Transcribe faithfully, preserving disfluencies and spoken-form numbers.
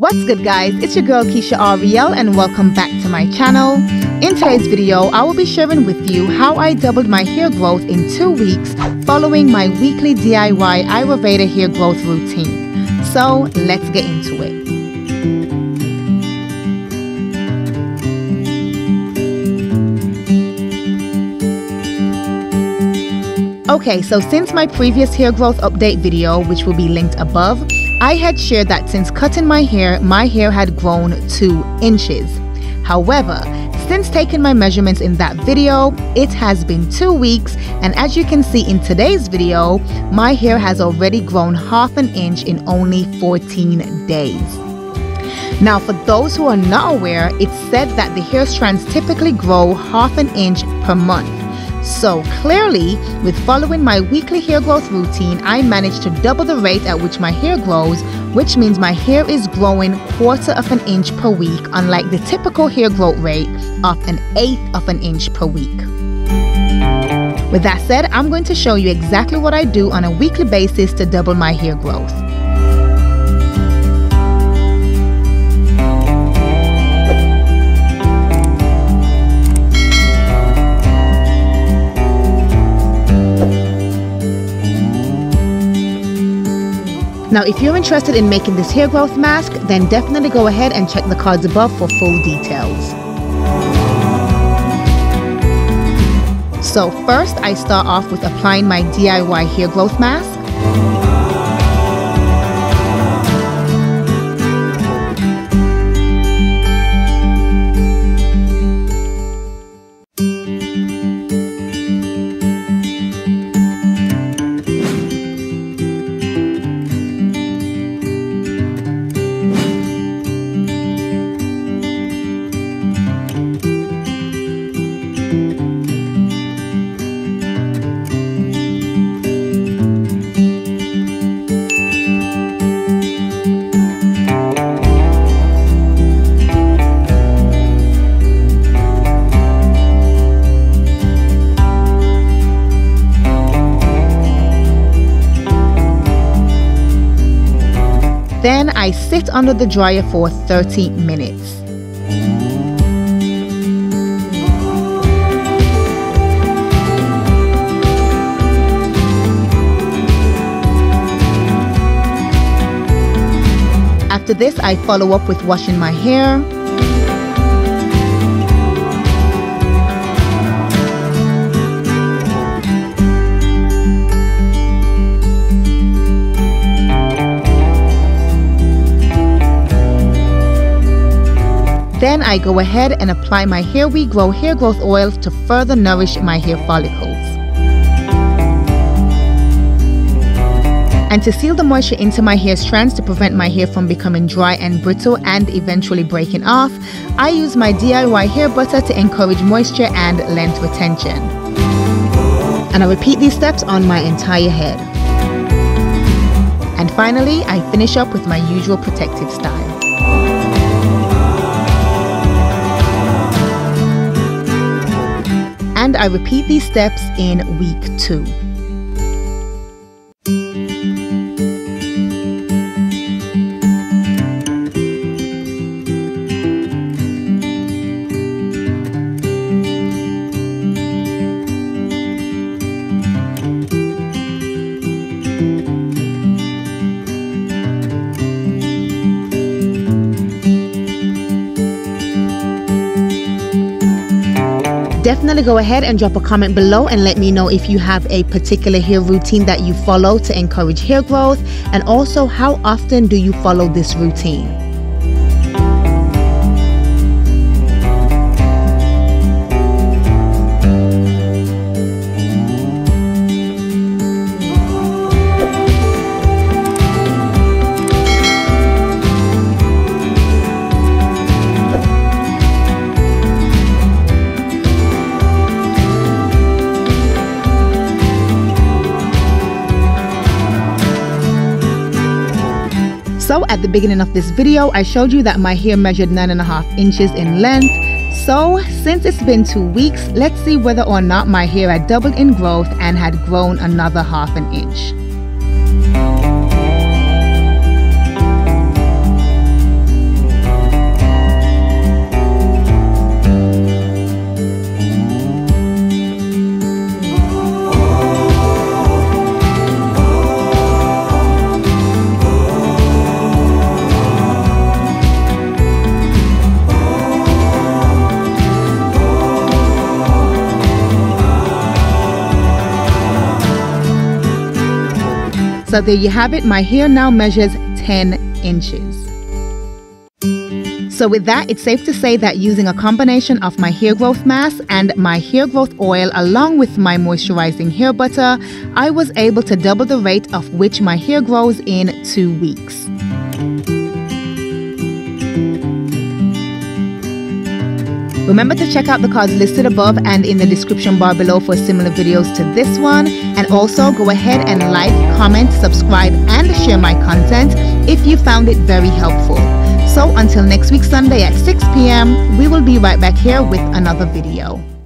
What's good, guys? It's your girl Kiesha Arielle and welcome back to my channel. In today's video, I will be sharing with you how I doubled my hair growth in two weeks following my weekly D I Y Ayurveda hair growth routine. So let's get into it. Okay, so since my previous hair growth update video, which will be linked above, I had shared that since cutting my hair, my hair had grown two inches. However, since taking my measurements in that video, it has been two weeks, and as you can see in today's video, my hair has already grown half an inch in only fourteen days. Now, for those who are not aware, it's said that the hair strands typically grow half an inch per month. So clearly, with following my weekly hair growth routine, I managed to double the rate at which my hair grows, which means my hair is growing quarter of an inch per week, unlike the typical hair growth rate of an eighth of an inch per week. With that said, I'm going to show you exactly what I do on a weekly basis to double my hair growth. Now, if you're interested in making this hair growth mask, then definitely go ahead and check the cards above for full details. So first, I start off with applying my D I Y hair growth mask. Then I sit under the dryer for thirty minutes. After this, I follow up with washing my hair. Then I go ahead and apply my Hair We Grow hair growth oils to further nourish my hair follicles. And to seal the moisture into my hair strands to prevent my hair from becoming dry and brittle and eventually breaking off, I use my D I Y hair butter to encourage moisture and length retention. And I repeat these steps on my entire head. And finally, I finish up with my usual protective style. And I repeat these steps in week two. Definitely go ahead and drop a comment below and let me know if you have a particular hair routine that you follow to encourage hair growth, and also how often do you follow this routine. So at the beginning of this video, I showed you that my hair measured nine and a half inches in length. So since it's been two weeks, let's see whether or not my hair had doubled in growth and had grown another half an inch. So there you have it. My hair now measures ten inches. So with that, it's safe to say that using a combination of my hair growth mask and my hair growth oil along with my moisturizing hair butter, I was able to double the rate of which my hair grows in two weeks. Remember to check out the cards listed above and in the description bar below for similar videos to this one. And also go ahead and like, comment, subscribe, and share my content if you found it very helpful. So until next week Sunday at six p m, we will be right back here with another video.